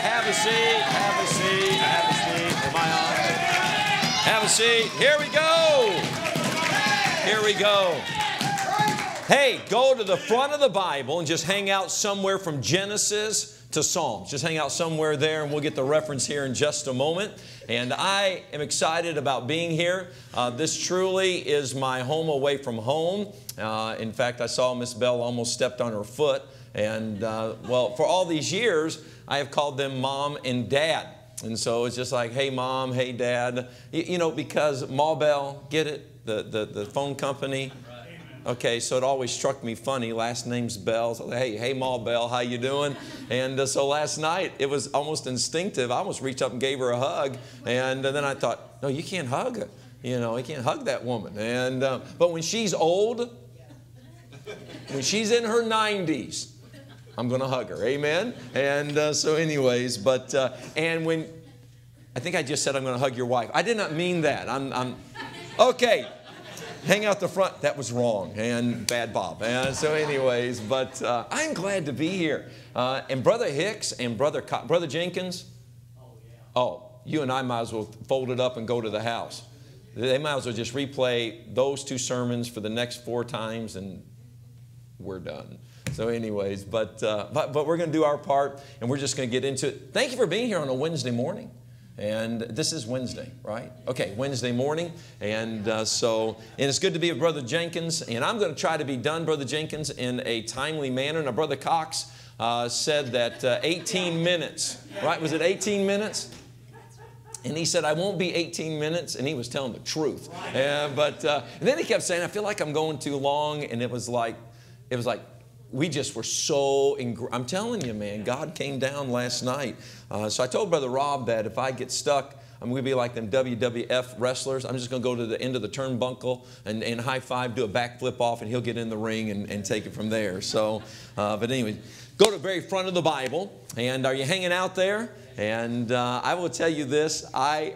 Have a seat. Have a seat. Have a seat. Am I on? Have a seat. Here we go. Here we go. Hey, go to the front of the Bible and just hang out somewhere from Genesis to Psalms. Just hang out somewhere there, and we'll get the reference here in just a moment. And I am excited about being here. This truly is my home away from home. In fact, I saw Miss Bell almost stepped on her foot. And, well, for all these years, I have called them Mom and Dad. And so it's just like, hey, Mom, hey, Dad. You know, because Ma Bell, get it? The phone company. Okay, so it always struck me funny. Last name's Bell. So, hey, Ma Bell, how you doing? And so last night, it was almost instinctive. I almost reached up and gave her a hug. And then I thought, no, you can't hug her. You know, you can't hug that woman. And but when she's old, when she's in her 90s, I'm going to hug her. Amen? And so anyways, but, and when, I think I just said I'm going to hug your wife. I did not mean that. Okay, hang out the front. That was wrong, and bad Bob. And so anyways, but I'm glad to be here. And Brother Hicks and Brother Jenkins, oh, you and I might as well fold it up and go to the house. They might as well just replay those two sermons for the next 4 times, and we're done. So anyways, but we're going to do our part, and we're just going to get into it. Thank you for being here on a Wednesday morning. And this is Wednesday, right? Okay, Wednesday morning. And and it's good to be with Brother Jenkins. And I'm going to try to be done, Brother Jenkins, in a timely manner. Now, Brother Cox said that 18 minutes, right? Was it 18 minutes? And he said, I won't be 18 minutes. And he was telling the truth. And then he kept saying, I feel like I'm going too long. And it was like, we just were so, I'm telling you, man, God came down last night. So I told Brother Rob that if I get stuck, I'm going to be like them WWF wrestlers. I'm just going to go to the end of the turnbuckle and high five, do a backflip off, and he'll get in the ring and take it from there. So, but anyway, go to the very front of the Bible. And are you hanging out there? And I will tell you this, I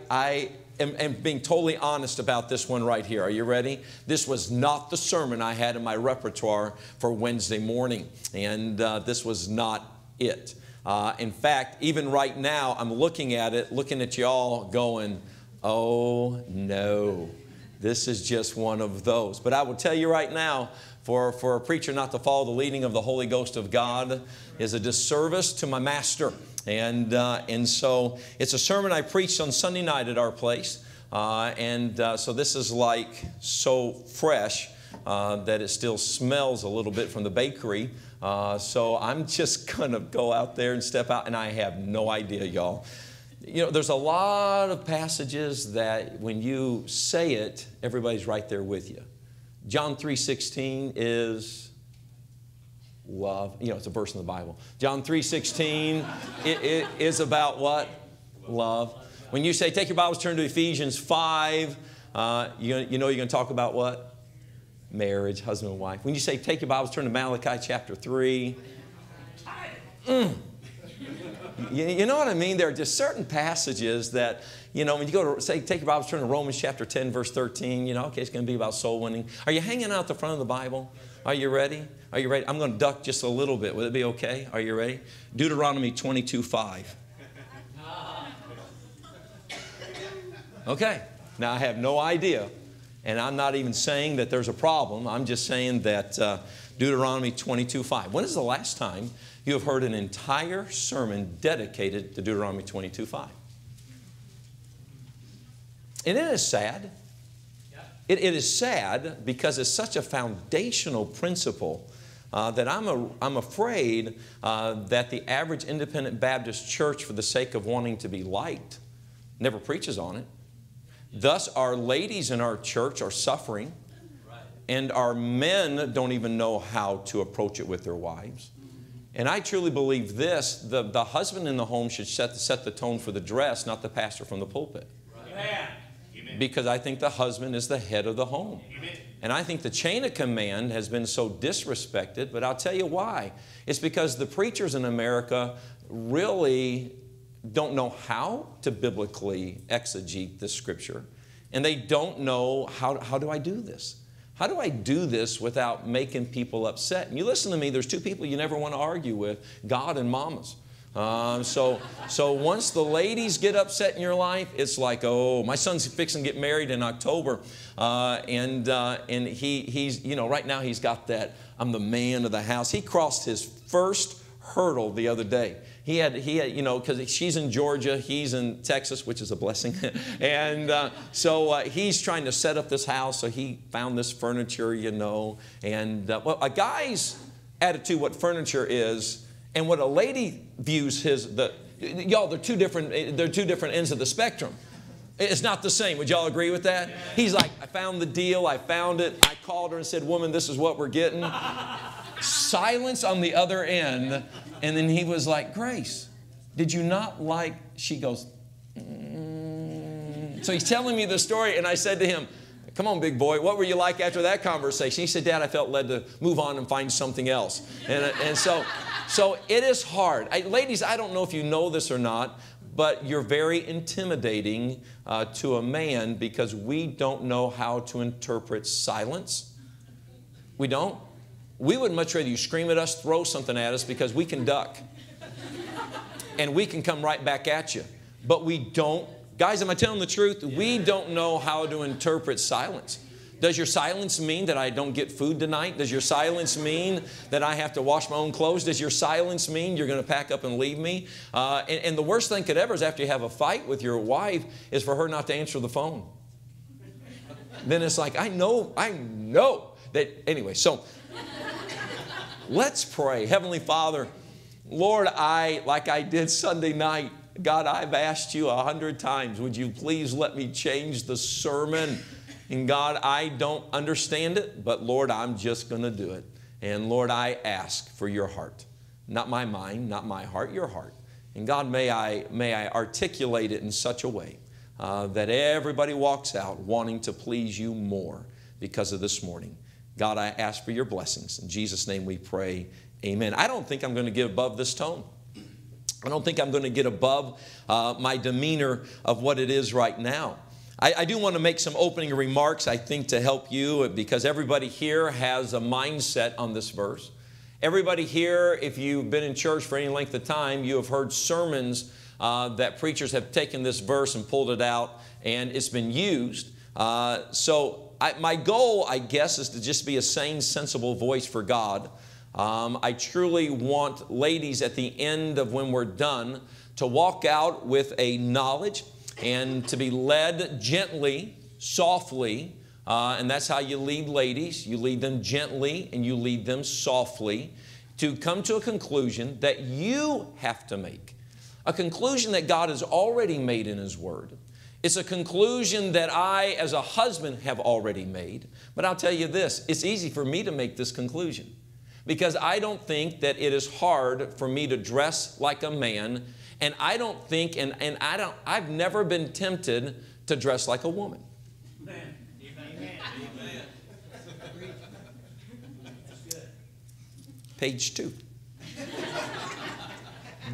am being totally honest about this one right here. Are you ready? This was not the sermon I had in my repertoire for Wednesday morning. And this was not it. In fact, even right now, I'm looking at it, looking at y'all going, oh no, this is just one of those. But I will tell you right now, for a preacher not to follow the leading of the Holy Ghost of God is a disservice to my master. And so it's a sermon I preached on Sunday night at our place. So this is like so fresh that it still smells a little bit from the bakery. So I'm just going to go out there and step out, and I have no idea, y'all. You know, there's a lot of passages that when you say it, everybody's right there with you. John 3:16 is love. You know, it's a verse in the Bible. John 3:16 it is about what? Love. When you say, take your Bibles, turn to Ephesians 5, you know you're going to talk about what? Marriage, husband and wife. When you say, take your Bibles, turn to Malachi chapter 3. You know what I mean? There are just certain passages that, you know, when you go to, say, take your Bibles, turn to Romans chapter 10, verse 13, you know, okay, it's going to be about soul winning. Are you hanging out the front of the Bible? Are you ready? Are you ready? I'm going to duck just a little bit. Would it be okay? Are you ready? Deuteronomy 22:5. Okay. Now, I have no idea, and I'm not even saying that there's a problem. I'm just saying that Deuteronomy 22:5. When is the last time you have heard an entire sermon dedicated to Deuteronomy 22:5? And it is sad. It is sad because it's such a foundational principle that I'm afraid that the average independent Baptist church, for the sake of wanting to be liked, never preaches on it. Thus, our ladies in our church are suffering, and our men don't even know how to approach it with their wives. And I truly believe this, the husband in the home should set the tone for the dress, not the pastor from the pulpit. Amen. Because I think the husband is the head of the home. Amen. And I think the chain of command has been so disrespected, but I'll tell you why. It's because the preachers in America really don't know how to biblically exegete this scripture. And they don't know, how do I do this? How do I do this without making people upset? And you listen to me, there's two people you never want to argue with, God and mamas. So once the ladies get upset in your life, it's like, oh, my son's fixing to get married in October, and he's, you know, right now he's got that I'm the man of the house. He crossed his first hurdle the other day. He had, you know, because she's in Georgia, he's in Texas, which is a blessing. and so he's trying to set up this house. So he found this furniture, you know, and well, a guy's attitude what furniture is and what a lady views y'all, they're two different ends of the spectrum. It's not the same. Would y'all agree with that? He's like, I found the deal. I found it. I called her and said, woman, this is what we're getting. Silence on the other end. And then he was like, Grace, did you not like? She goes, So he's telling me the story. And I said to him, come on, big boy, what were you like after that conversation? He said, Dad, I felt led to move on and find something else. And so it is hard. Ladies, I don't know if you know this or not, but you're very intimidating to a man because we don't know how to interpret silence. We don't. We would much rather you scream at us, throw something at us, because we can duck. And we can come right back at you. But we don't. Guys, am I telling the truth? We don't know how to interpret silence. Does your silence mean that I don't get food tonight? Does your silence mean that I have to wash my own clothes? Does your silence mean you're going to pack up and leave me? And the worst thing could ever is after you have a fight with your wife is for her not to answer the phone. Then it's like, I know that. Anyway, so... Let's pray. Heavenly Father, Lord, like I did Sunday night, God, I've asked you 100 times, would you please let me change the sermon? And God, I don't understand it, but Lord, I'm just going to do it. And Lord, I ask for your heart, not my mind, not my heart, your heart. And God, may I articulate it in such a way that everybody walks out wanting to please you more because of this morning. God, I ask for your blessings. In Jesus' name we pray, amen. I don't think I'm going to get above this tone. I don't think I'm going to get above my demeanor of what it is right now. I do want to make some opening remarks, I think, to help you, because everybody here has a mindset on this verse. Everybody here, if you've been in church for any length of time, you have heard sermons that preachers have taken this verse and pulled it out, and it's been used. My goal, I guess, is to just be a sane, sensible voice for God. I truly want ladies at the end of when we're done to walk out with a knowledge and to be led gently, softly. And that's how you lead ladies. You lead them gently and you lead them softly to come to a conclusion that you have to make. A conclusion that God has already made in His Word. It's a conclusion that I, as a husband, have already made. But I'll tell you this, it's easy for me to make this conclusion because I don't think that it is hard for me to dress like a man, and I don't think, I've never been tempted to dress like a woman. Amen. Amen. Amen. Page 2.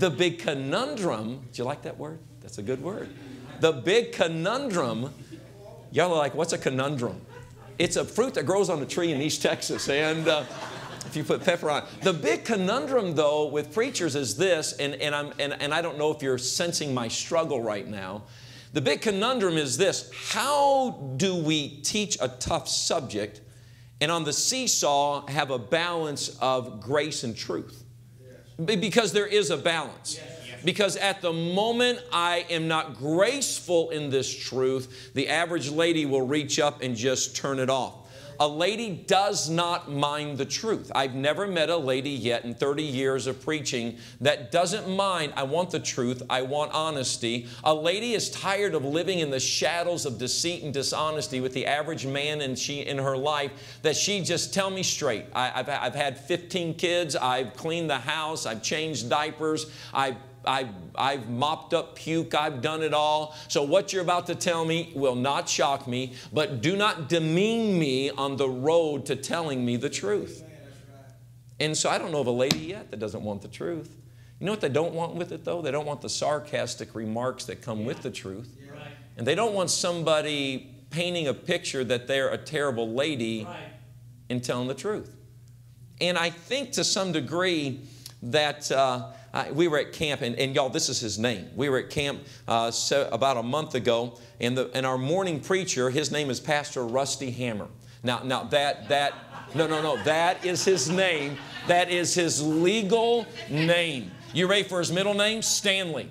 The big conundrum, do you like that word? That's a good word. The big conundrum, y'all are like, what's a conundrum? It's a fruit that grows on a tree in East Texas, and if you put pepper on it. The big conundrum, though, with preachers is this, and I don't know if you're sensing my struggle right now. The big conundrum is this: how do we teach a tough subject and on the seesaw have a balance of grace and truth? Because there is a balance. Yes. Because at the moment I am not graceful in this truth, the average lady will reach up and just turn it off. A lady does not mind the truth. I've never met a lady yet in 30 years of preaching that doesn't mind. I want the truth. I want honesty. A lady is tired of living in the shadows of deceit and dishonesty with the average man in her life, that she just tell me straight. I've had 15 kids. I've cleaned the house. I've changed diapers. I've mopped up puke. I've done it all. So what you're about to tell me will not shock me, but do not demean me on the road to telling me the truth. And so I don't know of a lady yet that doesn't want the truth. You know what they don't want with it, though? They don't want the sarcastic remarks that come with the truth. And they don't want somebody painting a picture that they're a terrible lady and telling the truth. And I think to some degree that... we were at camp, and y'all, this is his name. We were at camp about a month ago, and our morning preacher, his name is Pastor Rusty Hammer. Now that is his name. That is his legal name. You ready for his middle name? Stanley.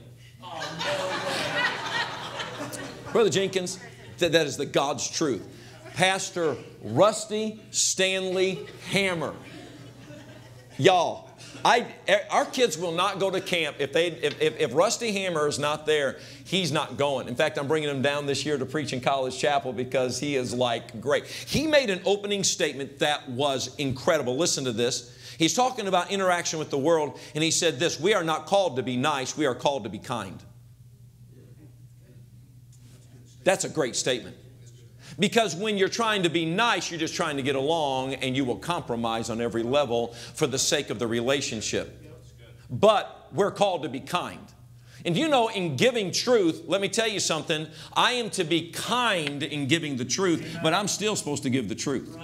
Brother Jenkins, that is the God's truth. Pastor Rusty Stanley Hammer. Y'all, our kids will not go to camp if Rusty Hammer is not there. He's not going. In fact, I'm bringing him down this year to preach in College Chapel because he is like great. He made an opening statement that was incredible. Listen to this. He's talking about interaction with the world, and he said this: we are not called to be nice. We are called to be kind. That's a great statement. Because when you're trying to be nice, you're just trying to get along, and you will compromise on every level for the sake of the relationship. But we're called to be kind. And you know, in giving truth, let me tell you something, I am to be kind in giving the truth, but I'm still supposed to give the truth.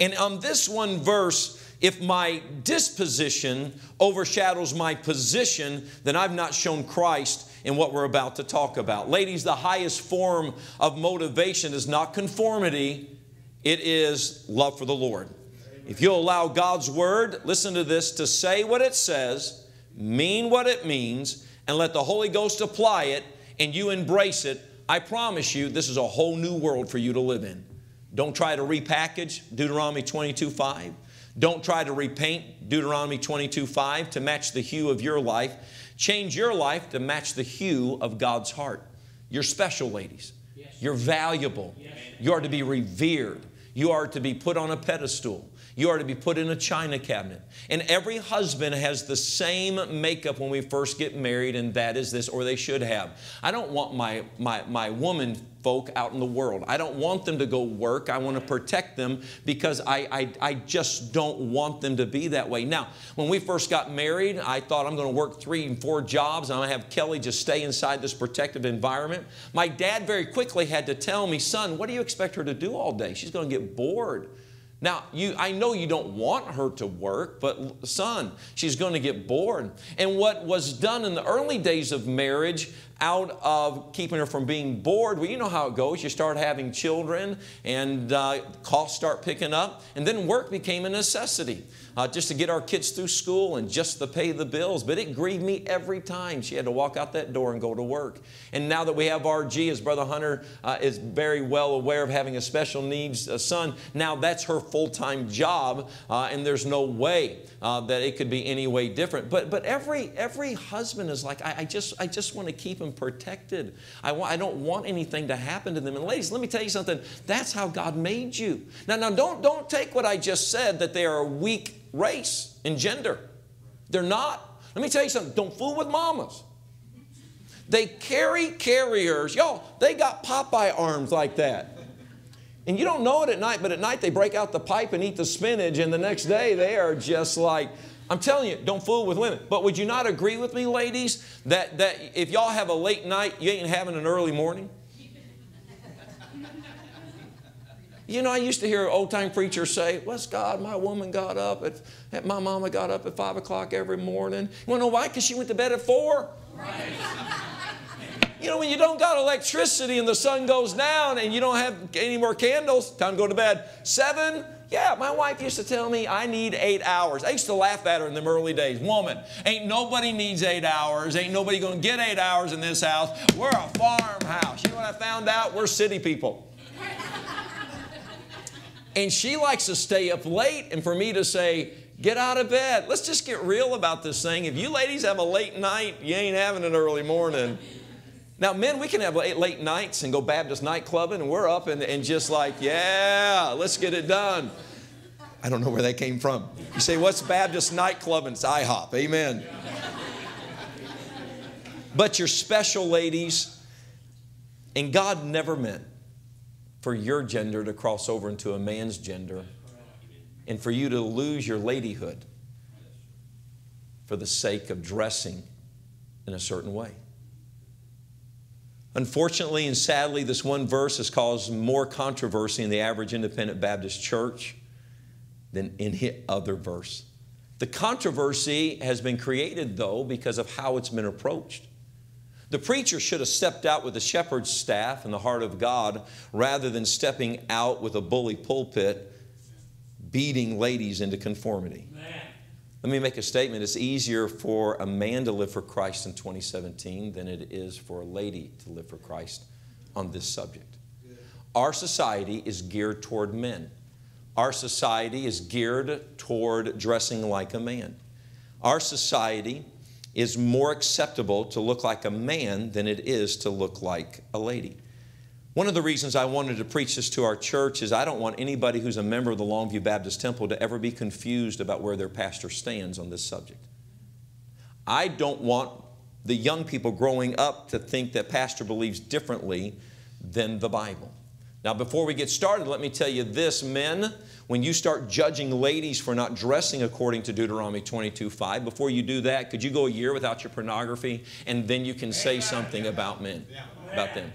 And on this one verse, if my disposition overshadows my position, then I've not shown Christ in what we're about to talk about. Ladies, the highest form of motivation is not conformity. It is love for the Lord. If you'll allow God's word, listen to this, to say what it says, mean what it means, and let the Holy Ghost apply it, and you embrace it, I promise you, this is a whole new world for you to live in. Don't try to repackage Deuteronomy 22:5. Don't try to repaint Deuteronomy 22:5 to match the hue of your life. Change your life to match the hue of God's heart. You're special, ladies. Yes. You're valuable. Yes. You are to be revered. You are to be put on a pedestal. You are to be put in a china cabinet. And every husband has the same makeup when we first get married, and that is this, or they should have. I don't want my woman folk out in the world. I don't want them to go work. I want to protect them because I just don't want them to be that way. Now, when we first got married, I thought I'm going to work 3 and 4 jobs, and I'm going to have Kelly just stay inside this protective environment. My dad very quickly had to tell me, son, what do you expect her to do all day? She's going to get bored. Now, I know you don't want her to work, but son, she's going to get bored. And what was done in the early days of marriage out of keeping her from being bored, well, you know how it goes. You start having children, and costs start picking up, and then work became a necessity just to get our kids through school and just to pay the bills. But it grieved me every time she had to walk out that door and go to work. And now that we have RG, as Brother Hunter is very well aware of having a special needs son, now that's her full-time job, and there's no way that it could be any way different. But every husband is like, I just want to keep him protected. I don't want anything to happen to them. And ladies, let me tell you something. That's how God made you. Now don't take what I just said that they are a weak race and gender. They're not. Let me tell you something. Don't fool with mamas. They carry carriers. Y'all, they got Popeye arms like that. And you don't know it at night, but at night they break out the pipe and eat the spinach, and the next day they are just like, I'm telling you, don't fool with women. But would you not agree with me, ladies, that if y'all have a late night, you ain't having an early morning? You know, I used to hear an old-time preacher say, "Bless God, my woman got up at my mama got up at 5 o'clock every morning." You want to know why? Because she went to bed at 4. Right. You know, when you don't got electricity and the sun goes down and you don't have any more candles, time to go to bed. 7, yeah, my wife used to tell me I need 8 hours. I used to laugh at her in them early days. Woman, ain't nobody needs 8 hours. Ain't nobody going to get 8 hours in this house. We're a farmhouse. You know what I found out? We're city people. And she likes to stay up late, and for me to say, get out of bed. Let's just get real about this thing. If you ladies have a late night, you ain't having an early morning. Now, men, we can have late nights and go Baptist night clubbing, and we're up and just like, yeah, let's get it done. I don't know where that came from. You say, what's Baptist night clubbing? It's IHOP. Amen. But you're special, ladies, and God never meant for your gender to cross over into a man's gender and for you to lose your ladyhood for the sake of dressing in a certain way. Unfortunately and sadly, this one verse has caused more controversy in the average independent Baptist church than any other verse. The controversy has been created, though, because of how it's been approached. The preacher should have stepped out with the shepherd's staff and the heart of God rather than stepping out with a bully pulpit beating ladies into conformity. Man. Let me make a statement. It's easier for a man to live for Christ in 2017 than it is for a lady to live for Christ on this subject. Our society is geared toward men. Our society is geared toward dressing like a man. Our society is more acceptable to look like a man than it is to look like a lady. One of the reasons I wanted to preach this to our church is I don't want anybody who's a member of the Longview Baptist Temple to ever be confused about where their pastor stands on this subject. I don't want the young people growing up to think that pastor believes differently than the Bible. Now, before we get started, let me tell you this, men, when you start judging ladies for not dressing according to Deuteronomy 22:5, before you do that, could you go a year without your pornography, and then you can say something about men, about them.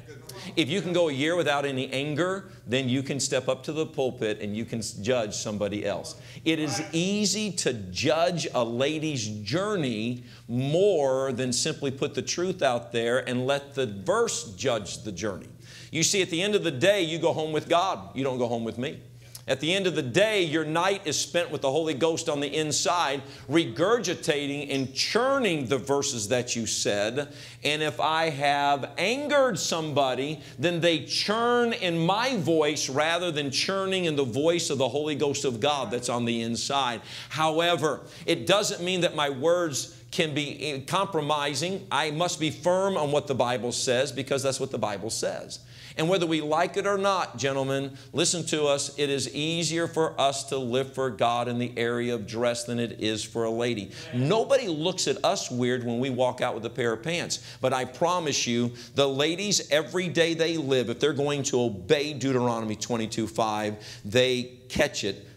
If you can go a year without any anger, then you can step up to the pulpit and you can judge somebody else. It is easy to judge a lady's journey more than simply put the truth out there and let the verse judge the journey. You see, at the end of the day, you go home with God. You don't go home with me. At the end of the day, your night is spent with the Holy Ghost on the inside, regurgitating and churning the verses that you said. And if I have angered somebody, then they churn in my voice rather than churning in the voice of the Holy Ghost of God that's on the inside. However, it doesn't mean that my words can be compromising. I must be firm on what the Bible says because that's what the Bible says. And whether we like it or not, gentlemen, listen to us, it is easier for us to live for God in the area of dress than it is for a lady. Nobody looks at us weird when we walk out with a pair of pants. But I promise you, the ladies, every day they live, if they're going to obey Deuteronomy 22:5, they catch it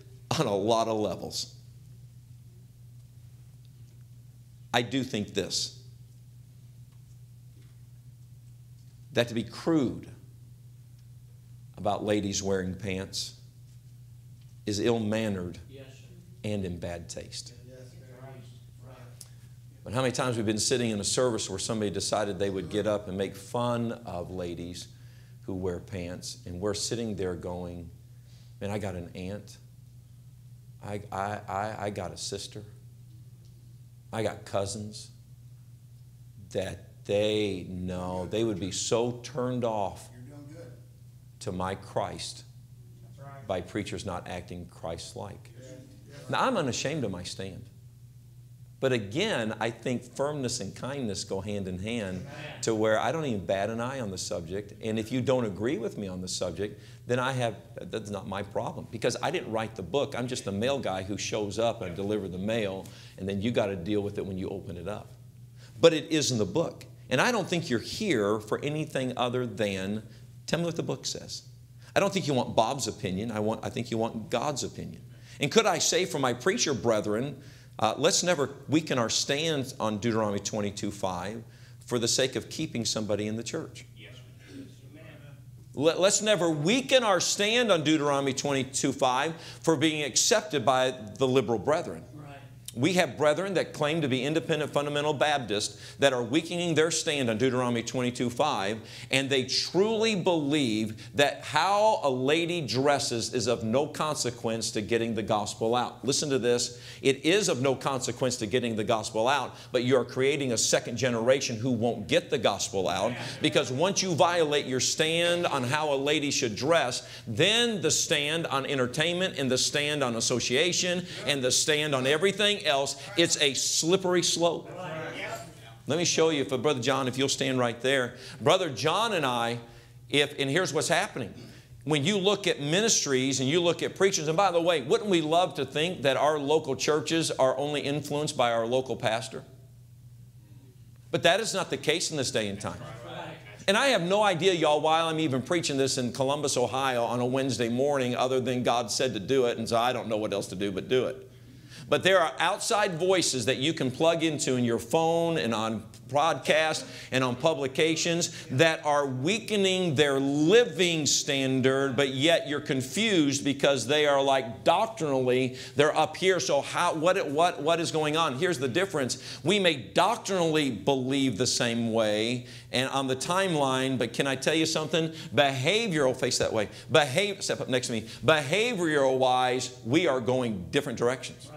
on a lot of levels. I do think this, that to be crude about ladies wearing pants is ill-mannered and in bad taste. But how many times we've been sitting in a service where somebody decided they would get up and make fun of ladies who wear pants, and we're sitting there going, man, I got an aunt, I got a sister, I got cousins that they know they would be so turned off to my Christ by preachers not acting Christ-like. Now, I'm unashamed of my stand. But again, I think firmness and kindness go hand in hand to where I don't even bat an eye on the subject. And if you don't agree with me on the subject, then I have, that's not my problem. Because I didn't write the book. I'm just a mail guy who shows up and I deliver the mail. And then you got to deal with it when you open it up. But it is in the book. And I don't think you're here for anything other than tell me what the book says. I don't think you want Bob's opinion. I think you want God's opinion. And could I say for my preacher brethren, let's never weaken our stand on Deuteronomy 22:5 for the sake of keeping somebody in the church. Let's never weaken our stand on Deuteronomy 22:5 for being accepted by the liberal brethren. We have brethren that claim to be independent fundamental Baptists that are weakening their stand on Deuteronomy 22:5, and they truly believe that how a lady dresses is of no consequence to getting the gospel out. Listen to this. It is of no consequence to getting the gospel out, but you are creating a second generation who won't get the gospel out, because once you violate your stand on how a lady should dress, then the stand on entertainment and the stand on association and the stand on everything else, it's a slippery slope. Let me show you, for Brother John, if you'll stand right there. Brother John and I, and here's what's happening. When you look at ministries and you look at preachers, and by the way, wouldn't we love to think that our local churches are only influenced by our local pastor? But that is not the case in this day and time. And I have no idea, y'all, why I'm even preaching this in Columbus, Ohio on a Wednesday morning, other than God said to do it, and so I don't know what else to do but do it. But there are outside voices that you can plug into in your phone and on broadcast and on publications that are weakening their living standard, but yet you're confused because they are like doctrinally, they're up here. So how, what is going on? Here's the difference. We may doctrinally believe the same way and on the timeline, but can I tell you something? Behavioral, face that way. Step up next to me. Behavioral wise, we are going different directions.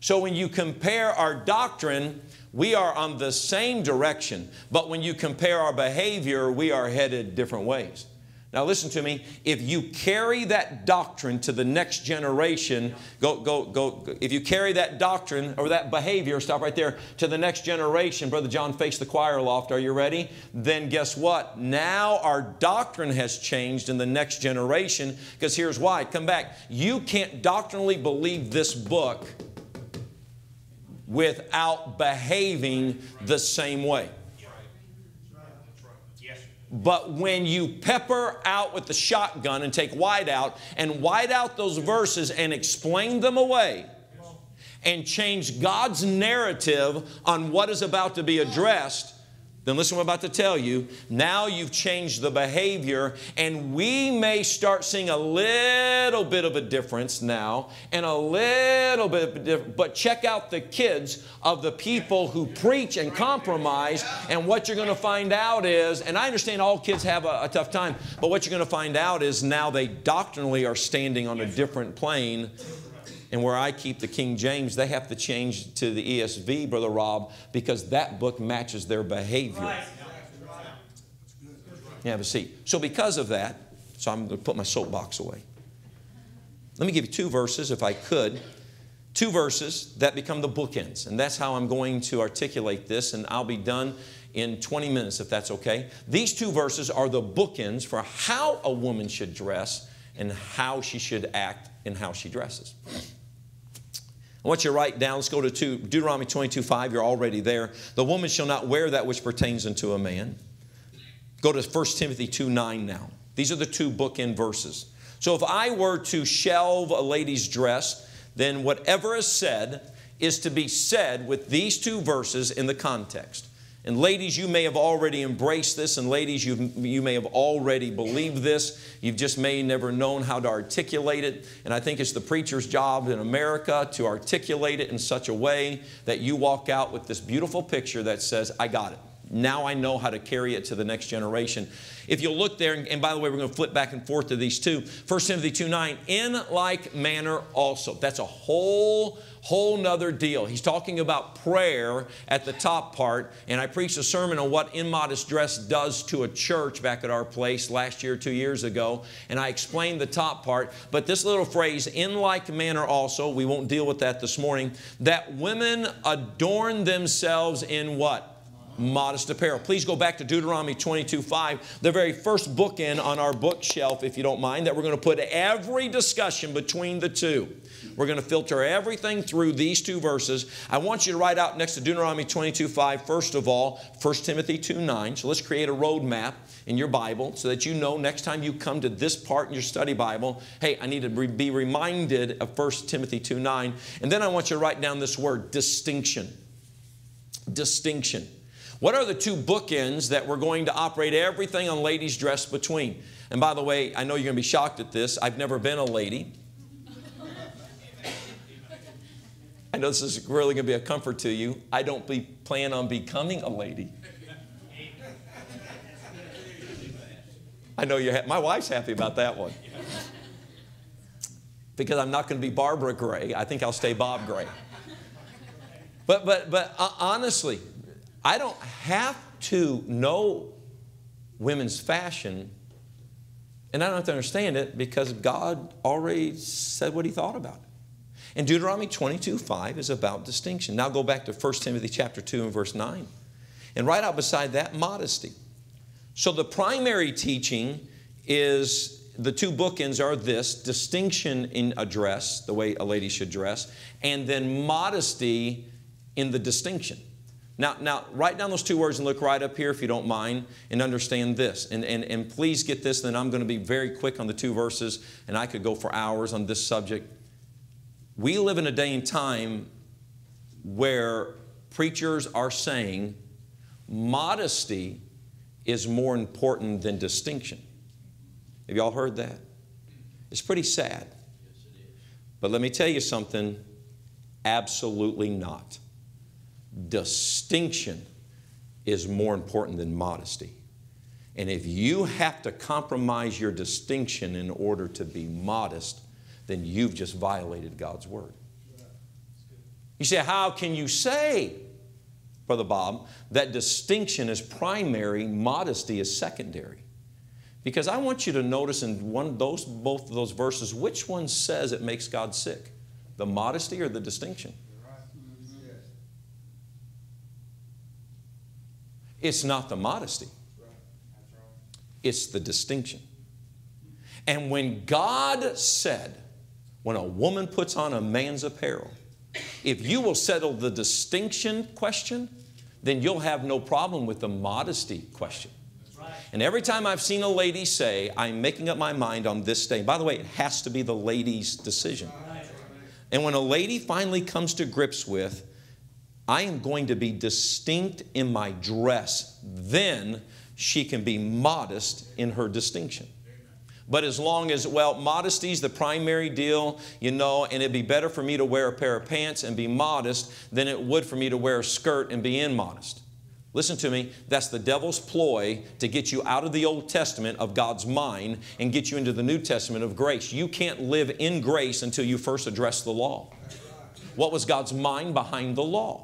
So when you compare our doctrine, we are on the same direction, but when you compare our behavior, we are headed different ways. Now listen to me, if you carry that doctrine to the next generation, if you carry that doctrine or that behavior, stop right there, to the next generation, Brother John faced the choir loft, are you ready? Then guess what? Now our doctrine has changed in the next generation, because here's why, come back. You can't doctrinally believe this book without behaving the same way. But when you pepper out with the shotgun and take white out those verses and explain them away and change God's narrative on what is about to be addressed, then listen to what I'm about to tell you. Now you've changed the behavior, and we may start seeing a little bit of a difference now, and a little bit of a difference. But check out the kids of the people who preach and compromise, and what you're going to find out is, and I understand all kids have a tough time, but what you're going to find out is now they doctrinally are standing on a different plane. And where I keep the King James, they have to change to the ESV, Brother Rob, because that book matches their behavior. Right. Yeah, but see, so because of that, so I'm going to put my soapbox away. Let me give you two verses, if I could. Two verses that become the bookends. And that's how I'm going to articulate this, and I'll be done in 20 minutes, if that's okay. These two verses are the bookends for how a woman should dress and how she should act and how she dresses. I want you to write down, let's go to Deuteronomy 22:5. You're already there. The woman shall not wear that which pertains unto a man. Go to 1 Timothy 2:9 now. These are the two bookend verses. So if I were to shelve a lady's dress, then whatever is said is to be said with these two verses in the context. And ladies, you may have already embraced this, and ladies, you may have already believed this. You've just may never known how to articulate it. And I think it's the preacher's job in America to articulate it in such a way that you walk out with this beautiful picture that says, I got it. Now I know how to carry it to the next generation. If you'll look there, and by the way, we're going to flip back and forth to these two. 1 Timothy 2:9, in like manner also. That's a whole nother deal. He's talking about prayer at the top part, and I preached a sermon on what immodest dress does to a church back at our place last year, 2 years ago, and I explained the top part. But this little phrase, in like manner also, we won't deal with that this morning, that women adorn themselves in what? Modest apparel. Please go back to Deuteronomy 22:5, the very first bookend on our bookshelf, if you don't mind, that we're going to put every discussion between the two. We're going to filter everything through these two verses. I want you to write out next to Deuteronomy 22:5, first of all, 1 Timothy 2:9. So let's create a road map in your Bible so that you know next time you come to this part in your study Bible, hey, I need to be reminded of 1 Timothy 2:9. And then I want you to write down this word, distinction. Distinction. What are the two bookends that we're going to operate everything on ladies' dress between? And by the way, I know you're going to be shocked at this. I've never been a lady. I know this is really going to be a comfort to you. I don't plan on becoming a lady. I know you're my wife's happy about that one. Because I'm not going to be Barbara Gray. I think I'll stay Bob Gray. But honestly, I don't have to know women's fashion, and I don't have to understand it because God already said what He thought about it. And Deuteronomy 22:5 is about distinction. Now go back to 1 Timothy chapter 2 and verse 9. And right out beside that, modesty. So the primary teaching is, the two bookends are this, distinction in a dress, the way a lady should dress, and then modesty in the distinction. Now, write down those two words and look right up here if you don't mind, and understand this. And please get this, then I'm going to be very quick on the two verses, and I could go for hours on this subject. We live in a day and time where preachers are saying modesty is more important than distinction. Have y'all heard that? It's pretty sad. Yes, it is. But let me tell you something, absolutely not. Distinction is more important than modesty. And if you have to compromise your distinction in order to be modest, then you've just violated God's word. You say, how can you say, Brother Bob, that distinction is primary, modesty is secondary? Because I want you to notice in both of those verses, which one says it makes God sick? The modesty or the distinction? It's not the modesty. It's the distinction. And when God said, when a woman puts on a man's apparel, if you will settle the distinction question, then you'll have no problem with the modesty question. Right. And every time I've seen a lady say, I'm making up my mind on this day, by the way, it has to be the lady's decision. Right. And when a lady finally comes to grips with, I am going to be distinct in my dress, then she can be modest in her distinction. But as long as, well, modesty's the primary deal, you know, and it'd be better for me to wear a pair of pants and be modest than it would for me to wear a skirt and be immodest. Listen to me, that's the devil's ploy to get you out of the Old Testament of God's mind and get you into the New Testament of grace. You can't live in grace until you first address the law. What was God's mind behind the law?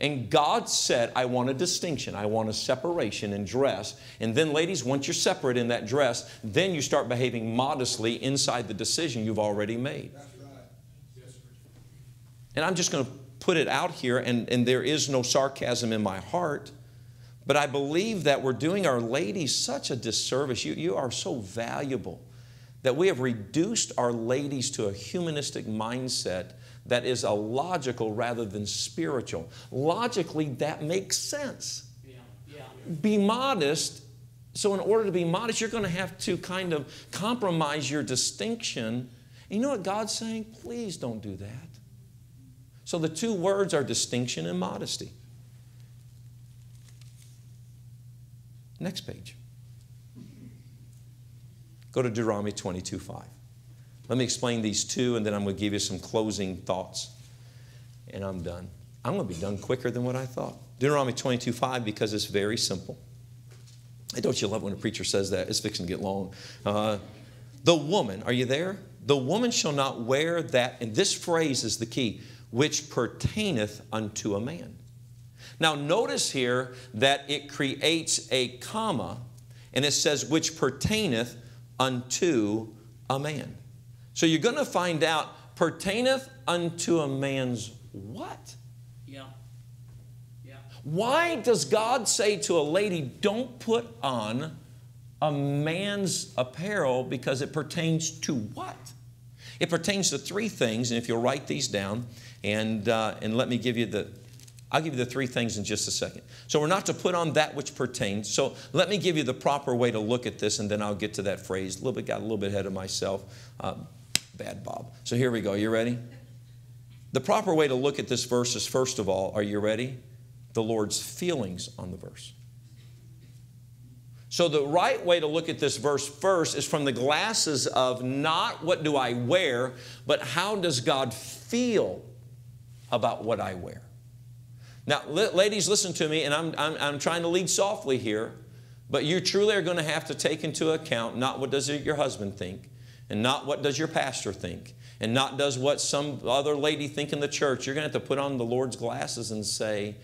And God said, I want a distinction. I want a separation in dress. And then, ladies, once you're separate in that dress, then you start behaving modestly inside the decision you've already made. That's right. Yes, sir. And I'm just going to put it out here, and there is no sarcasm in my heart, but I believe that we're doing our ladies such a disservice. You are so valuable that we have reduced our ladies to a humanistic mindset that is illogical rather than spiritual. Logically, that makes sense. Yeah. Yeah. Be modest. So in order to be modest, you're going to have to kind of compromise your distinction. And you know what God's saying? Please don't do that. So the two words are distinction and modesty. Next page. Go to Deuteronomy 22:5. Let me explain these two, and then I'm going to give you some closing thoughts. And I'm done. I'm going to be done quicker than what I thought. Deuteronomy 22:5, because it's very simple. Hey, don't you love when a preacher says that? It's fixing to get long. The woman, are you there? The woman shall not wear that, and this phrase is the key, which pertaineth unto a man. Now notice here that it creates a comma, and it says, which pertaineth unto a man. So you're going to find out, pertaineth unto a man's what? Yeah. Yeah. Why does God say to a lady, don't put on a man's apparel? Because it pertains to what? It pertains to three things, and if you'll write these down, and let me give you the, I'll give you the three things in just a second. So we're not to put on that which pertains. So let me give you the proper way to look at this, and then I'll get to that phrase. Got a little bit ahead of myself. Bad Bob. So here we go. You ready? The proper way to look at this verse is, first of all, are you ready? The Lord's feelings on the verse. So the right way to look at this verse first is from the glasses of not what do I wear, but how does God feel about what I wear? Now, ladies, listen to me, and I'm trying to lead softly here, but you truly are going to have to take into account not what does your husband think, and not what does your pastor think, and not does what some other lady think in the church. You're going to have to put on the Lord's glasses and say,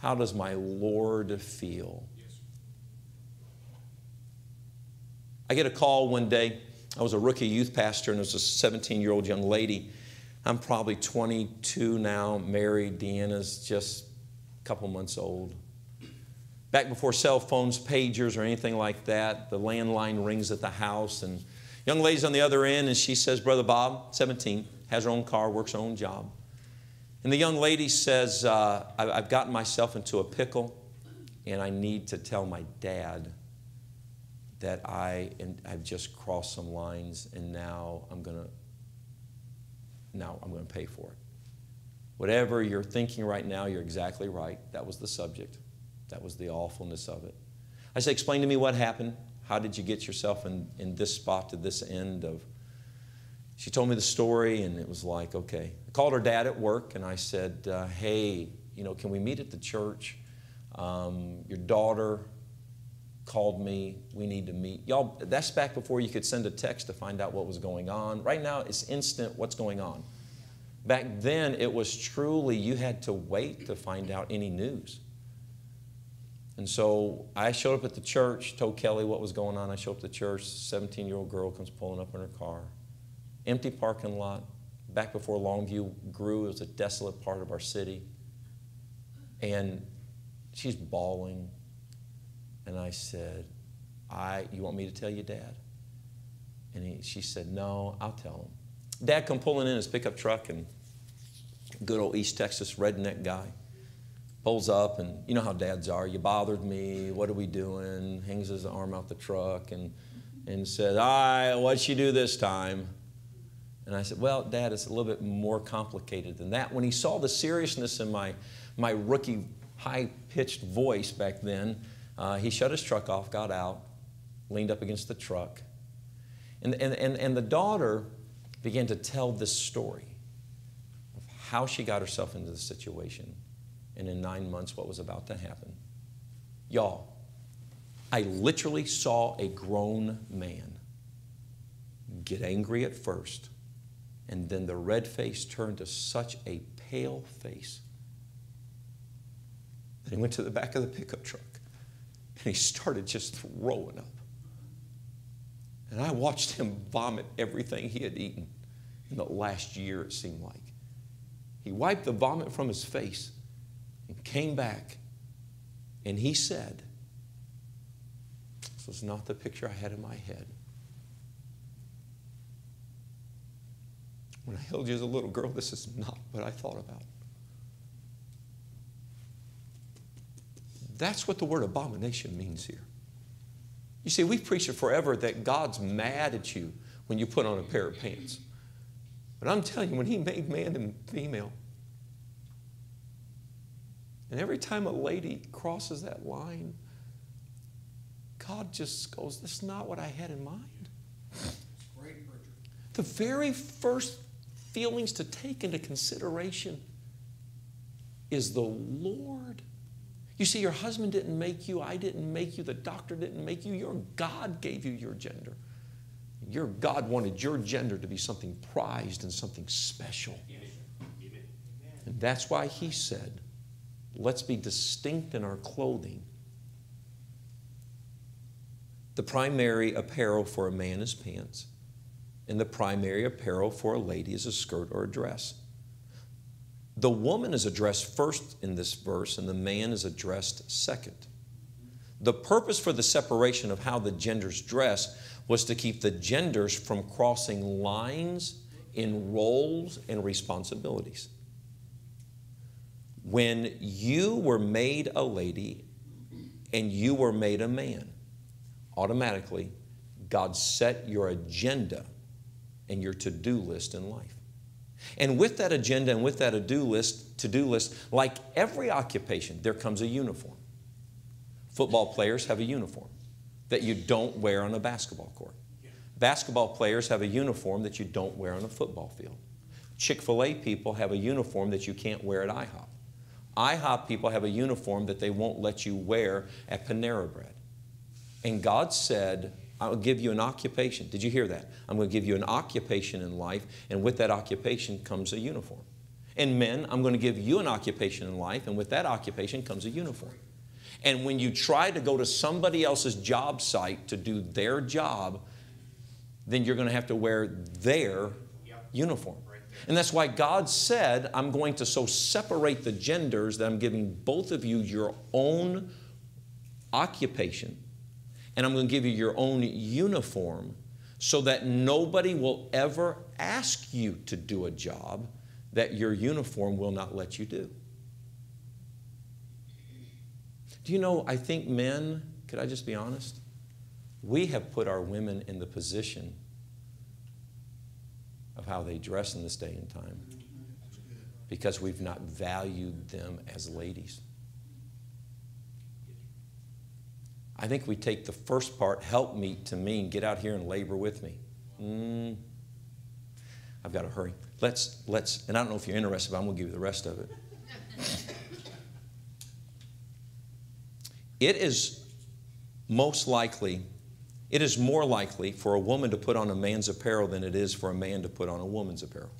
how does my Lord feel? Yes. I get a call one day. I was a rookie youth pastor, and it was a 17-year-old young lady. I'm probably 22 now, married. Deanna's just a couple months old. Back before cell phones, pagers, or anything like that, the landline rings at the house, and young lady's on the other end, and she says, Brother Bob, 17, has her own car, works her own job. And the young lady says, I've gotten myself into a pickle, and I need to tell my dad that I've just crossed some lines, and now I'm going to now I'm going to pay for it. Whatever you're thinking right now, you're exactly right. That was the subject. That was the awfulness of it. I said, explain to me what happened. How did you get yourself in this spot to this end of... She told me the story, and it was like, okay. I called her dad at work, and I said, hey, you know, can we meet at the church? Your daughter called me. We need to meet. Y'all, that's back before you could send a text to find out what was going on. Right now, it's instant what's going on. Back then, it was truly you had to wait to find out any news. And so I showed up at the church, told Kelly what was going on. I showed up at the church. 17-year-old girl comes pulling up in her car. Empty parking lot. Back before Longview grew, it was a desolate part of our city. And she's bawling. And I said, you want me to tell you, Dad? And she said, no, I'll tell him. Dad come pulling in his pickup truck, and good old East Texas redneck guy pulls up, and you know how dads are. You bothered me. What are we doing? Hangs his arm out the truck and said, all right, what'd she do this time? And I said, well, Dad, it's a little bit more complicated than that. When he saw the seriousness in my rookie high-pitched voice back then, he shut his truck off, got out, leaned up against the truck. And the daughter began to tell this story of how she got herself into the situation, and in 9 months what was about to happen. Y'all, I literally saw a grown man get angry at first, and then the red face turned to such a pale face that he went to the back of the pickup truck. And he started just throwing up. And I watched him vomit everything he had eaten in the last year, it seemed like. He wiped the vomit from his face and came back. And he said, this was not the picture I had in my head. When I held you as a little girl, this is not what I thought about. That's what the word abomination means here. You see, we've preached it forever that God's mad at you when you put on a pair of pants. But I'm telling you, when He made man and female, and every time a lady crosses that line, God just goes, that's not what I had in mind. Great preacher. The very first feelings to take into consideration is the Lord. You see, your husband didn't make you, I didn't make you, the doctor didn't make you. Your God gave you your gender. Your God wanted your gender to be something prized and something special. Amen. Amen. And that's why He said, let's be distinct in our clothing. The primary apparel for a man is pants, and the primary apparel for a lady is a skirt or a dress. The woman is addressed first in this verse, and the man is addressed second. The purpose for the separation of how the genders dress was to keep the genders from crossing lines in roles and responsibilities. When you were made a lady and you were made a man, automatically God set your agenda and your to-do list in life. And with that agenda and with that to-do list, like every occupation, there comes a uniform. Football players have a uniform that you don't wear on a basketball court. Basketball players have a uniform that you don't wear on a football field. Chick-fil-A people have a uniform that you can't wear at IHOP. IHOP people have a uniform that they won't let you wear at Panera Bread. And God said, I'll give you an occupation. Did you hear that? I'm going to give you an occupation in life, and with that occupation comes a uniform. And men, I'm going to give you an occupation in life, and with that occupation comes a uniform. And when you try to go to somebody else's job site to do their job, then you're going to have to wear their uniform. And that's why God said, I'm going to so separate the genders that I'm giving both of you your own occupation. And I'm going to give you your own uniform so that nobody will ever ask you to do a job that your uniform will not let you do. Do you know, I think men, could I just be honest? We have put our women in the position of of how they dress in this day and time because we've not valued them as ladies. I think we take the first part, help me, to mean get out here and labor with me. I've got to hurry. Let's, and I don't know if you're interested, but I'm going to give you the rest of it. It is more likely for a woman to put on a man's apparel than it is for a man to put on a woman's apparel.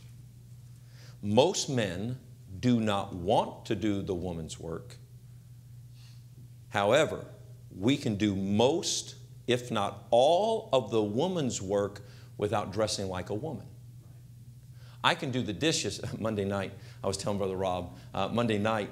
Most men do not want to do the woman's work. However, we can do most, if not all, of the woman's work without dressing like a woman. I can do the dishes. Monday night, I was telling Brother Rob, Monday night,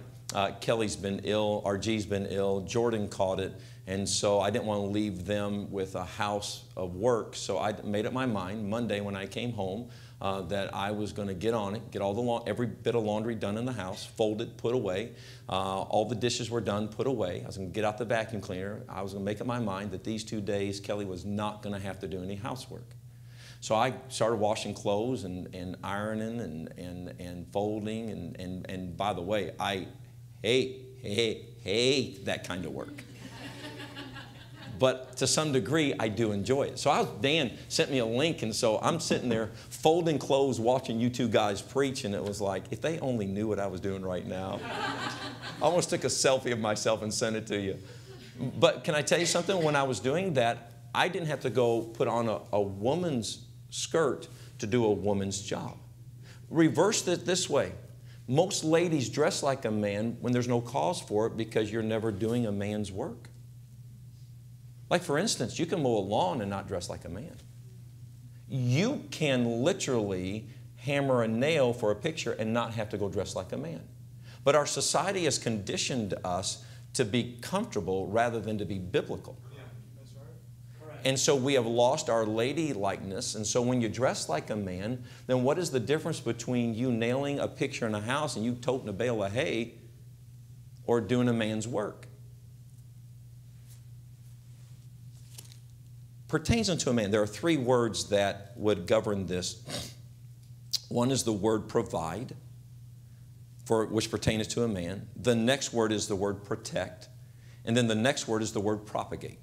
Kelly's been ill, RG's been ill, Jordan caught it, and so I didn't want to leave them with a house of work, so I made up my mind Monday when I came home that I was going to get on it, get all the every bit of laundry done in the house, folded, put away, all the dishes were done, put away. I was going to get out the vacuum cleaner. I was going to make up my mind that these 2 days Kelly was not going to have to do any housework. So I started washing clothes and ironing and folding, and by the way, I hate that kind of work. But to some degree, I do enjoy it. So Dan sent me a link, and so I'm sitting there folding clothes, watching you two guys preach, and it was like, if they only knew what I was doing right now. I almost took a selfie of myself and sent it to you. But can I tell you something? When I was doing that, I didn't have to go put on a woman's skirt to do a woman's job. Reverse it this way. Most ladies dress like a man when there's no cause for it because you're never doing a man's work. Like, for instance, you can mow a lawn and not dress like a man. You can literally hammer a nail for a picture and not have to go dress like a man. But our society has conditioned us to be comfortable rather than to be biblical. Yeah, that's right. Correct. And so we have lost our ladylikeness. And so when you dress like a man, then what is the difference between you nailing a picture in a house and you toting a bale of hay or doing a man's work? Pertains unto a man. There are three words that would govern this. One is the word provide, which pertains to a man. The next word is the word protect. And then the next word is the word propagate.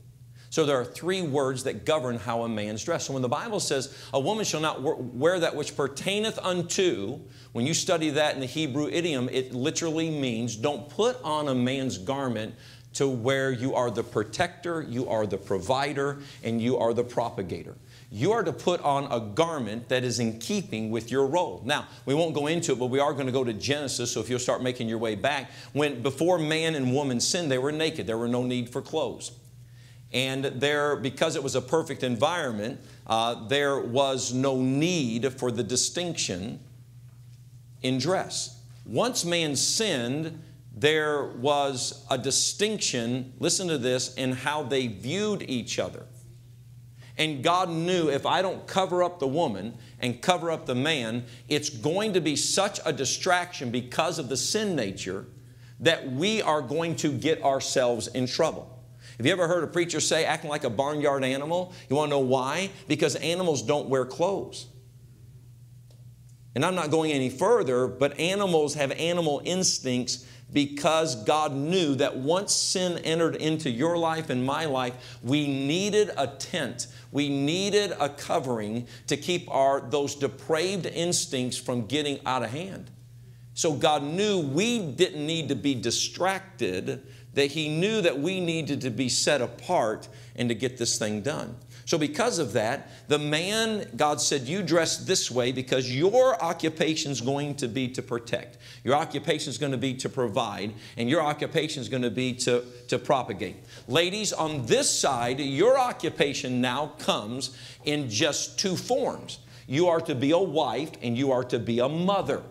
So there are three words that govern how a man's dressed. So when the Bible says, a woman shall not wear that which pertaineth unto, when you study that in the Hebrew idiom, it literally means don't put on a man's garment to where you are the protector, you are the provider, and you are the propagator. You are to put on a garment that is in keeping with your role. Now, we won't go into it, but we are going to go to Genesis, so if you'll start making your way back. Before man and woman sinned, they were naked. There were no need for clothes. And because it was a perfect environment, there was no need for the distinction in dress. Once man sinned, there was a distinction, listen to this, in how they viewed each other. And God knew, if I don't cover up the woman and cover up the man, it's going to be such a distraction because of the sin nature that we are going to get ourselves in trouble. Have you ever heard a preacher say, acting like a barnyard animal? You want to know why? Because animals don't wear clothes. And I'm not going any further, but animals have animal instincts because God knew that once sin entered into your life and my life, we needed a tent. We needed a covering to keep those depraved instincts from getting out of hand. So God knew we didn't need to be distracted, that He knew that we needed to be set apart and to get this thing done. So because of that, the man, God said, you dress this way because your occupation is going to be to protect. Your occupation is going to be to provide, and your occupation is going to be to propagate. Ladies, on this side, your occupation now comes in just two forms. You are to be a wife and you are to be a mother.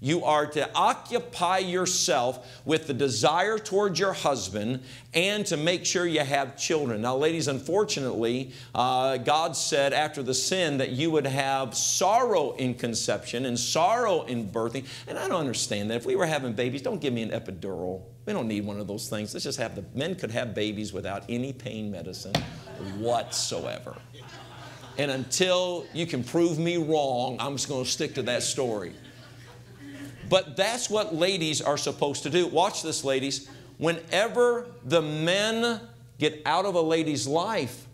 You are to occupy yourself with the desire towards your husband and to make sure you have children. Now, ladies, unfortunately, God said after the sin that you would have sorrow in conception and sorrow in birthing. And I don't understand that. If we were having babies, don't give me an epidural. We don't need one of those things. Let's just have men could have babies without any pain medicine whatsoever. And until you can prove me wrong, I'm just going to stick to that story. But that's what ladies are supposed to do. Watch this, ladies. Whenever the men get out of a lady's life,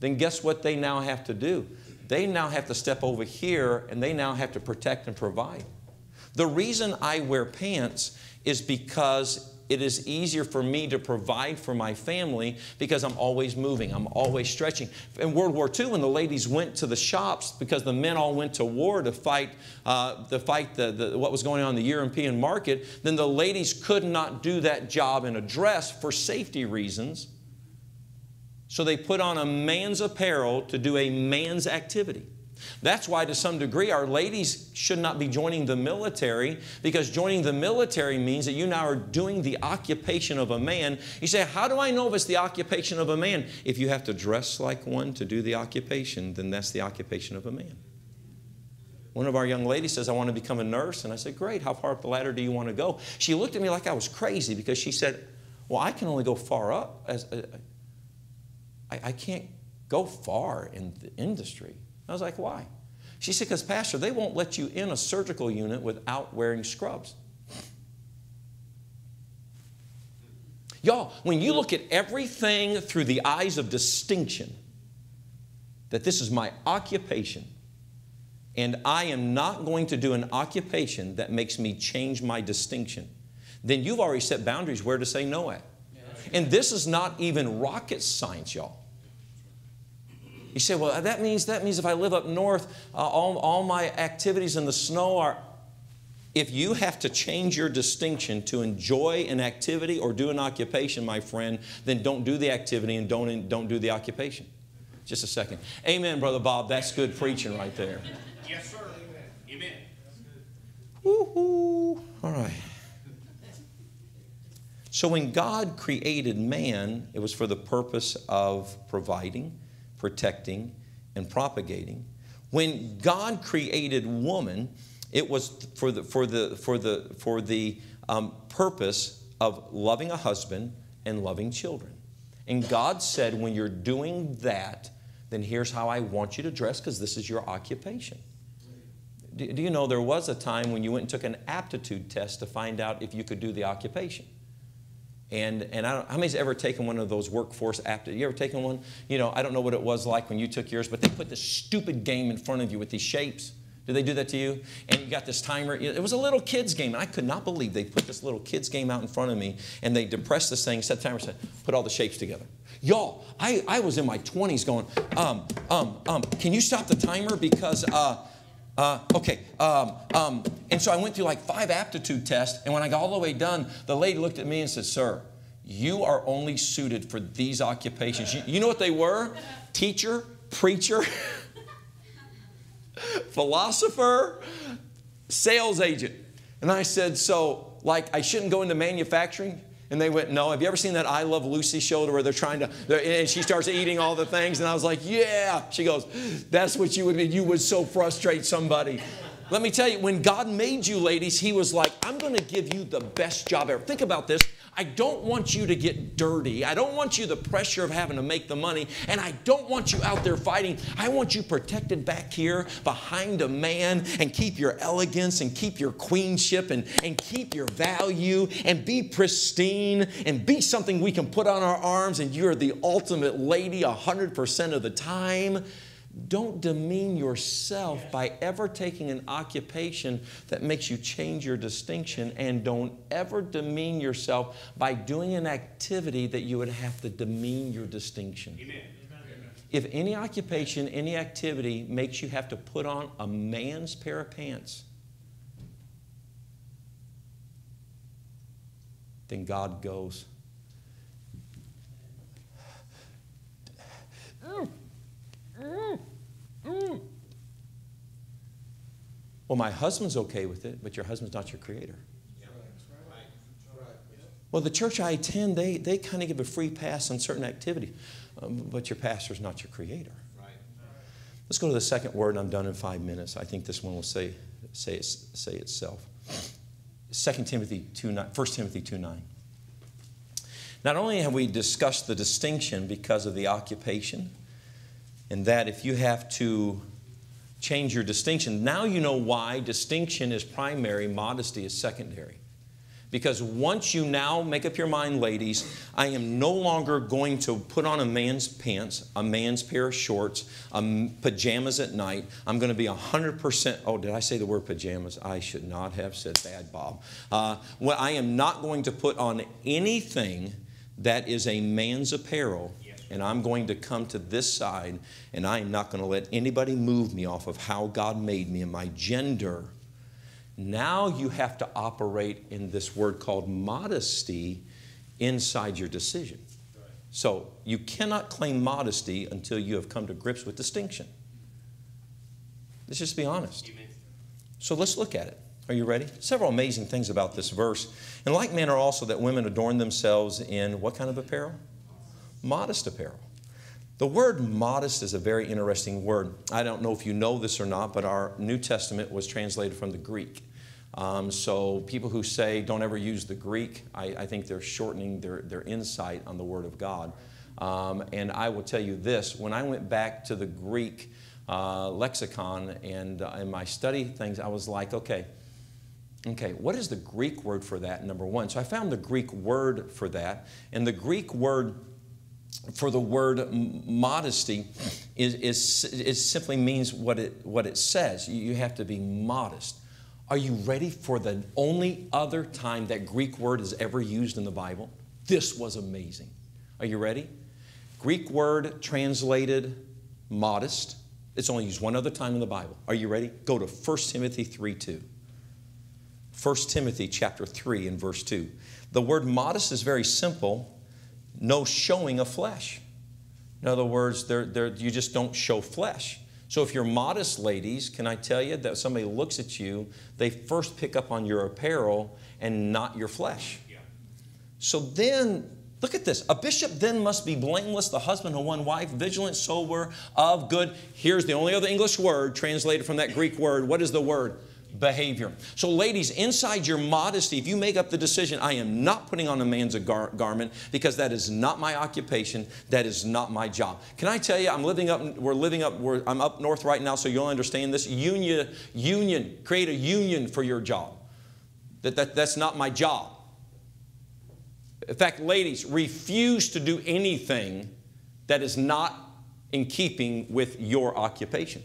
then guess what they now have to do? They now have to step over here, and they now have to protect and provide. The reason I wear pants is because it is easier for me to provide for my family because I'm always moving. I'm always stretching. In World War II, when the ladies went to the shops because the men all went to war to fight, what was going on in the European market, then the ladies could not do that job in a dress for safety reasons. So they put on a man's apparel to do a man's activity. That's why, to some degree, our ladies should not be joining the military, because joining the military means that you now are doing the occupation of a man. You say, how do I know if it's the occupation of a man? If you have to dress like one to do the occupation, then that's the occupation of a man. One of our young ladies says, I want to become a nurse. And I said, great, how far up the ladder do you want to go? She looked at me like I was crazy, because she said, well, I can only go far up. I can't go far in the industry. I was like, why? She said, because, Pastor, they won't let you in a surgical unit without wearing scrubs. Y'all, when you look at everything through the eyes of distinction, that this is my occupation, and I am not going to do an occupation that makes me change my distinction, then you've already set boundaries where to say no at. Yeah. And this is not even rocket science, y'all. You say, well, that means if I live up north, all my activities in the snow are... If you have to change your distinction to enjoy an activity or do an occupation, my friend, then don't do the activity and don't do the occupation. Just a second. Amen, Brother Bob. That's good preaching right there. Yes, sir. Amen. Woo-hoo. All right. So when God created man, it was for the purpose of providing, protecting, and propagating. When God created woman, it was for the purpose of loving a husband and loving children. And God said, when you're doing that, then here's how I want you to dress, because this is your occupation. Do you know there was a time when you went and took an aptitude test to find out if you could do the occupation? And I don't, how many's ever taken one of those workforce aptitude? You ever taken one? You know, I don't know what it was like when you took yours, but they put this stupid game in front of you with these shapes. Did they do that to you? And you got this timer. It was a little kid's game, and I could not believe they put this little kid's game out in front of me, and they depressed this thing, set the timer, said, put all the shapes together. Y'all, I was in my 20s going, can you stop the timer? Because, and so I went through like 5 aptitude tests, and when I got all the way done, the lady looked at me and said, sir, you are only suited for these occupations. You know what they were? Teacher, preacher, philosopher, sales agent. And I said, so, like, I shouldn't go into manufacturing? And they went, no. Have you ever seen that I Love Lucy show where they're trying to, and she starts eating all the things? And I was like, yeah. She goes, that's what you would be. You would so frustrate somebody. Let me tell you, when God made you, ladies, He was like, I'm going to give you the best job ever. Think about this. I don't want you to get dirty. I don't want you the pressure of having to make the money. And I don't want you out there fighting. I want you protected back here behind a man, and keep your elegance and keep your queenship and keep your value and be pristine and be something we can put on our arms, and you're the ultimate lady 100% of the time. Don't demean yourself by ever taking an occupation that makes you change your distinction, and don't ever demean yourself by doing an activity that you would have to demean your distinction. Amen. If any occupation, any activity makes you have to put on a man's pair of pants, then God goes, well, my husband's okay with it, but your husband's not your creator. Well, the church I attend, they kind of give a free pass on certain activities, but your pastor's not your creator. Let's go to the second word, and I'm done in 5 minutes. I think this one will say itself. 1 Timothy 2:9. Not only have we discussed the distinction because of the occupation, And that if you have to change your distinction, now you know why distinction is primary, modesty is secondary. Because once you now make up your mind, ladies, I am no longer going to put on a man's pants, a man's pair of shorts, pajamas at night. I'm going to be 100%. Oh, did I say the word pajamas? I should not have said that, Bob. Well, I am not going to put on anything that is a man's apparel. And I'm going to come to this side, and I'm not going to let anybody move me off of how God made me and my gender. Now you have to operate in this word called modesty inside your decision. Right. So you cannot claim modesty until you have come to grips with distinction. Let's just be honest. Amen. So let's look at it. Are you ready? Several amazing things about this verse. In like manner also that women adorn themselves in what kind of apparel? Modest apparel. The word modest is a very interesting word. I don't know if you know this or not, but our New Testament was translated from the Greek. So people who say don't ever use the Greek, I think they're shortening their insight on the Word of God. And I will tell you this, when I went back to the Greek lexicon and in my study things, I was like, okay, what is the Greek word for that, number one? So I found the Greek word for that, and the Greek word for the word modesty is simply means what it says. You have to be modest. Are you ready for the only other time that Greek word is ever used in the Bible? This was amazing. Are you ready? Greek word translated modest. It's only used one other time in the Bible. Are you ready? Go to 1 Timothy 3:2. 1 Timothy chapter 3 and verse 2. The word modest is very simple. No showing of flesh. In other words, you just don't show flesh. So if you're modest, ladies, can I tell you that somebody looks at you, they first pick up on your apparel and not your flesh. Yeah. So then, look at this. A bishop then must be blameless, the husband of one wife, vigilant, sober, of good. Here's the only other English word translated from that Greek word. What is the word? Behavior. So ladies, inside your modesty, if you make up the decision, I am not putting on a man's garment because that is not my occupation, that is not my job. Can I tell you, I'm up north right now, so you'll understand this. Union, create a union for your job. That's not my job. In fact, ladies, refuse to do anything that is not in keeping with your occupation.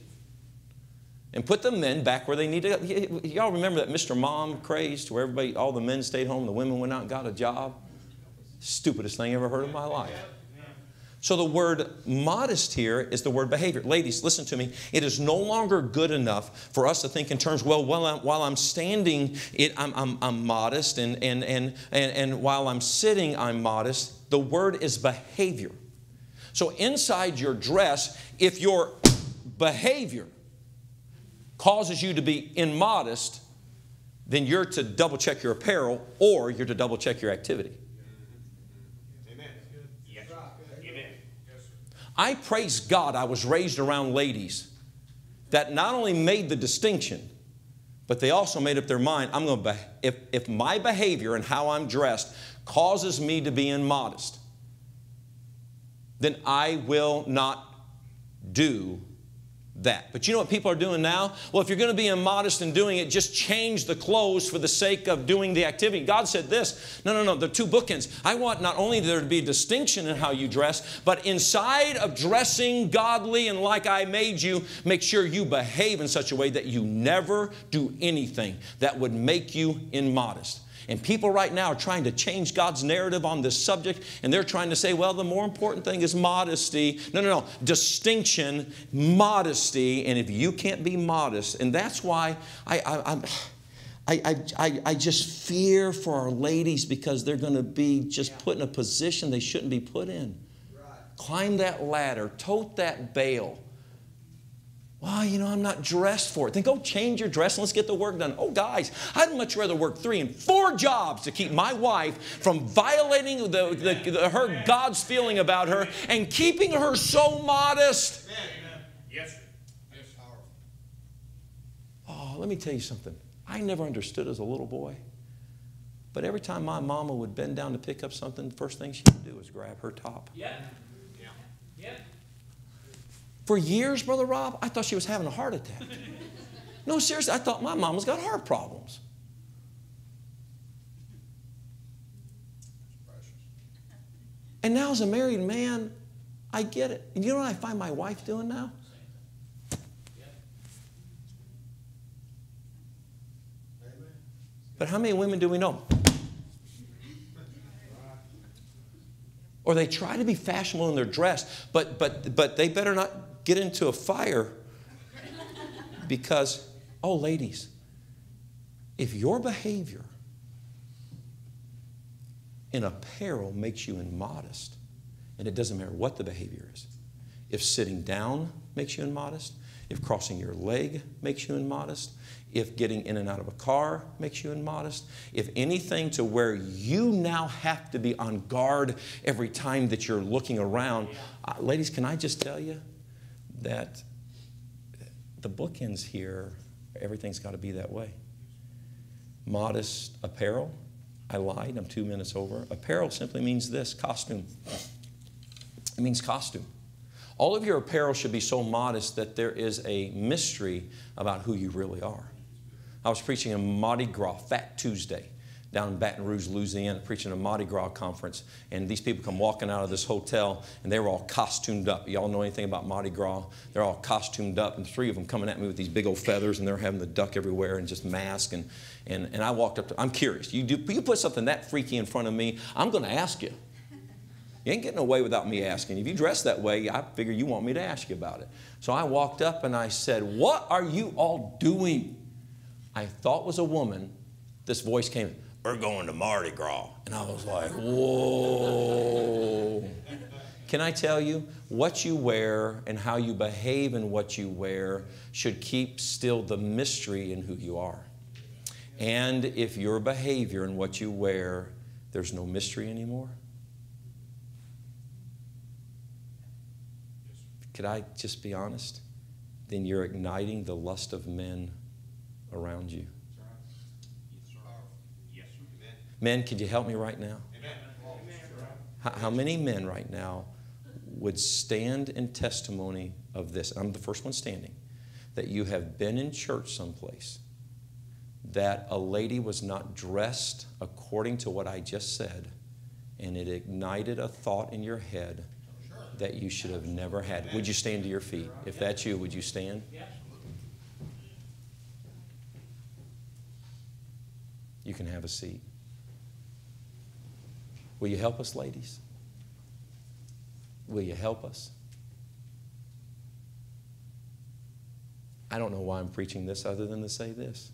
And put the men back where they need to go. Y'all remember that Mr. Mom craze where everybody, all the men stayed home, the women went out and got a job? Stupidest thing I ever heard in my life. So the word modest here is the word behavior. Ladies, listen to me. It is no longer good enough for us to think in terms, well, while I'm standing, I'm modest, and while I'm sitting, I'm modest. The word is behavior. So inside your dress, if your behavior causes you to be immodest, then you're to double check your apparel or you're to double check your activity. Amen. Yes. Amen. I praise God I was raised around ladies that not only made the distinction, but they also made up their mind, I'm going to, if my behavior and how I'm dressed causes me to be immodest, then I will not do that. But you know what people are doing now? Well, if you're going to be immodest in doing it, just change the clothes for the sake of doing the activity. God said this. No, they're two bookends. I want not only there to be a distinction in how you dress, but inside of dressing godly and like I made you, make sure you behave in such a way that you never do anything that would make you immodest. And people right now are trying to change God's narrative on this subject, and they're trying to say, well, the more important thing is modesty. No. Distinction, modesty, and if you can't be modest, and that's why I just fear for our ladies because they're going to be just put in a position they shouldn't be put in. Right. Climb that ladder, tote that bale. Well, you know, I'm not dressed for it. Then go change your dress and let's get the work done. Oh, guys, I'd much rather work 3 and 4 jobs to keep my wife from violating her God's feeling about her and keeping her so modest. Yes. Oh, let me tell you something. I never understood as a little boy. But every time my mama would bend down to pick up something, the first thing she would do was grab her top. Yeah. For years, Brother Rob, I thought she was having a heart attack. No, seriously, I thought my mama's got heart problems. And now as a married man, I get it. And you know what I find my wife doing now? But how many women do we know? Or they try to be fashionable in their dress, but they better not get into a fire because, oh, ladies, if your behavior in apparel makes you immodest, and it doesn't matter what the behavior is, if sitting down makes you immodest, if crossing your leg makes you immodest, if getting in and out of a car makes you immodest, if anything to where you now have to be on guard every time that you're looking around. Ladies, can I just tell you that the bookends here, everything's got to be that way. Modest apparel. I lied, I'm 2 minutes over. Apparel simply means this, costume. It means costume. All of your apparel should be so modest that there is a mystery about who you really are. I was preaching a Mardi Gras, Fat Tuesday, down in Baton Rouge, Louisiana, preaching a Mardi Gras conference. And these people come walking out of this hotel, and they were all costumed up. Y'all know anything about Mardi Gras? They're all costumed up, and three of them coming at me with these big old feathers, and they're having the duck everywhere and just mask. And I walked up to them. I'm curious. You put something that freaky in front of me, I'm going to ask you. You ain't getting away without me asking. If you dress that way, I figure you want me to ask you about it. So I walked up and I said, what are you all doing? I thought was a woman. This voice came, we're going to Mardi Gras. And I was like, whoa. Can I tell you, what you wear and how you behave in what you wear should keep still the mystery in who you are. And if your behavior and what you wear, there's no mystery anymore. Could I just be honest? Then you're igniting the lust of men around you. Men, could you help me right now? How many men right now would stand in testimony of this? I'm the first one standing. That you have been in church someplace, that a lady was not dressed according to what I just said, and it ignited a thought in your head that you should have never had. Would you stand to your feet? If that's you, would you stand? You can have a seat. Will you help us, ladies? Will you help us? I don't know why I'm preaching this other than to say this.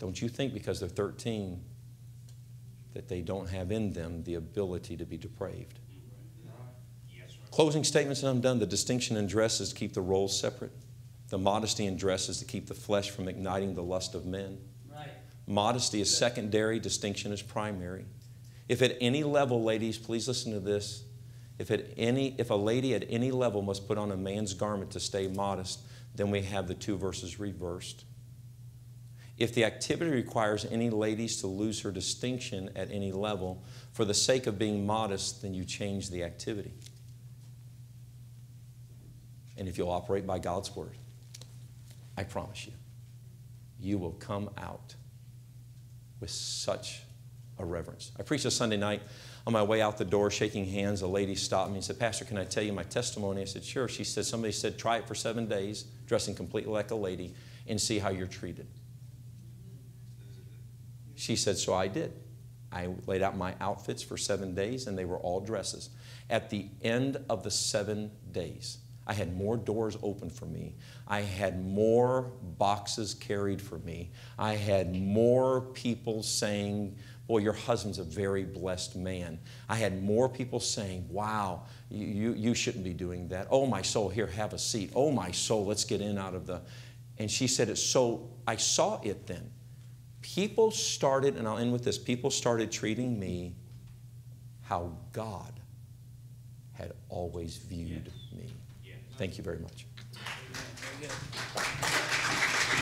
Don't you think because they're 13 that they don't have in them the ability to be depraved? Closing statements, and I'm done. The distinction in dress is to keep the roles separate. The modesty in dress is to keep the flesh from igniting the lust of men. Right. Modesty is secondary. Distinction is primary. If at any level, ladies, please listen to this. If a lady at any level must put on a man's garment to stay modest, then we have the two verses reversed. If the activity requires any ladies to lose her distinction at any level for the sake of being modest, then you change the activity. And if you'll operate by God's word, I promise you, you will come out with such a reverence. I preached a Sunday night. On my way out the door, shaking hands, a lady stopped me and said, Pastor, can I tell you my testimony? I said, sure. She said, somebody said, try it for 7 days, dressing completely like a lady, and see how you're treated. She said, so I did. I laid out my outfits for 7 days, and they were all dresses. At the end of the 7 days, I had more doors open for me. I had more boxes carried for me. I had more people saying, boy, your husband's a very blessed man. I had more people saying, wow, you shouldn't be doing that. Oh, my soul, here, have a seat. Oh, my soul, let's get in out of the... And she said it, so I saw it then. People started, and I'll end with this, people started treating me how God had always viewed me. Thank you very much.